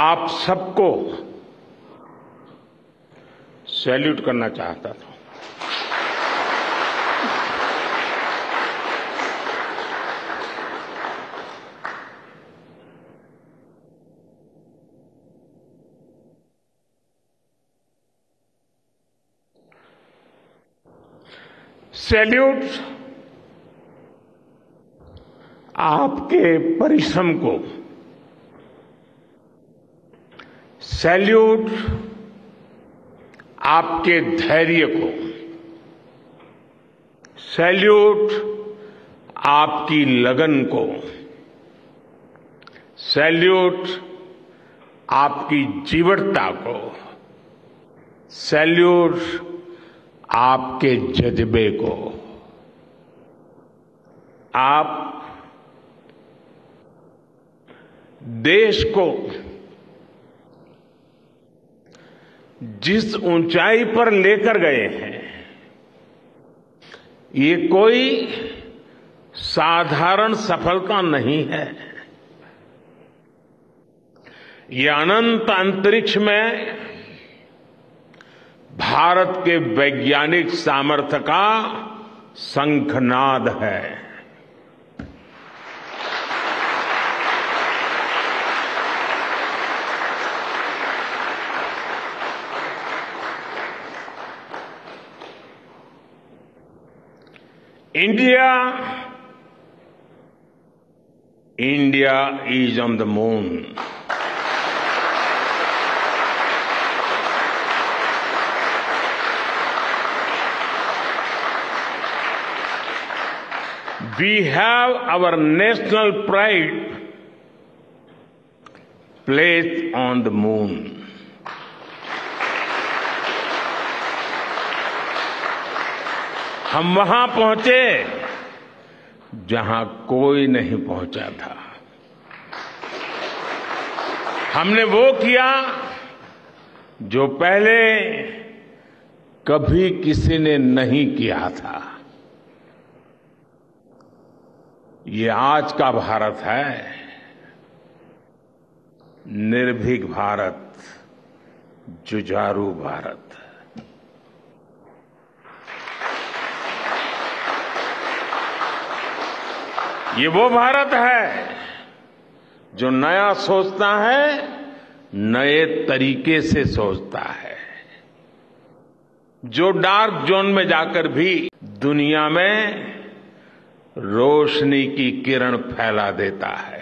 आप सबको सैल्यूट करना चाहता था। सैल्यूट आपके परिश्रम को, सैल्यूट आपके धैर्य को, सैल्यूट आपकी लगन को, सैल्यूट आपकी जीवटता को, सैल्यूट आपके जज्बे को। आप देश को जिस ऊंचाई पर लेकर गए हैं, ये कोई साधारण सफलता नहीं है। ये अनंत अंतरिक्ष में भारत के वैज्ञानिक सामर्थ्य का शंखनाद है। India is on the moon. We have our national pride placed on the moon. हम वहां पहुंचे जहां कोई नहीं पहुंचा था। हमने वो किया जो पहले कभी किसी ने नहीं किया था। ये आज का भारत है, निर्भीक भारत, जुझारू भारत। ये वो भारत है जो नया सोचता है, नए तरीके से सोचता है, जो डार्क जोन में जाकर भी दुनिया में रोशनी की किरण फैला देता है।